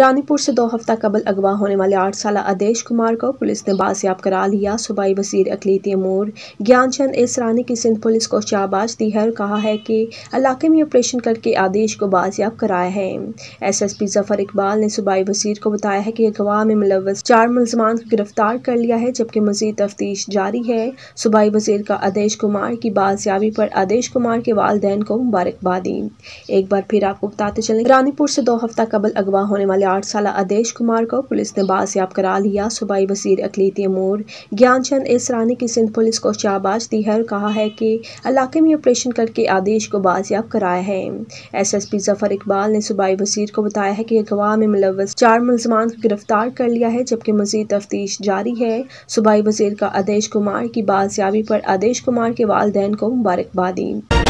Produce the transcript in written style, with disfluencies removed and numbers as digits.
रानीपुर से 2 हफ्ता कबल अगवा होने वाले 8 साला आदेश कुमार को पुलिस ने बाजियाब करा लिया। सूबाई वजीर अकलीती अमूर ज्ञानचंद रानी की सिंध पुलिस को शाबाश दी है और कहा है कि इलाके में ऑपरेशन करके आदेश को बाजियाब कराया है। SSP जफर इकबाल ने सूबाई वजीर को बताया है कि अगवा में मुलव्वस 4 मुलजमान को गिरफ्तार कर लिया है, जबकि मजीद तफ्तीश जारी है। सूबाई वजीर का आदेश कुमार की बाजियाबी पर आदेश कुमार के वालिदैन को मुबारकबाद दी। एक बार फिर आपको बताते चलें, रानीपुर से 2 हफ्ता कबल अगवा होने वाले 8 साला आदेश कुमार को पुलिस ने बाजियाब करा लिया। सूबाई वजीर अकलीती अमूर ज्ञानचंद रानी की सिंध पुलिस को शाबाश दी है और कहा है कि इलाके में ऑपरेशन करके आदेश को बाजियाब कराया है। SSP जफर इकबाल ने सूबाई वजीर को बताया है कि अगवा में मुलव्वस 4 मुलजमान को गिरफ्तार कर लिया है, जबकि मजीद तफ्तीश जारी है। सूबाई वजीर का आदेश कुमार की बाजियाबी पर आदेश कुमार के वालिदैन को मुबारकबाद दी।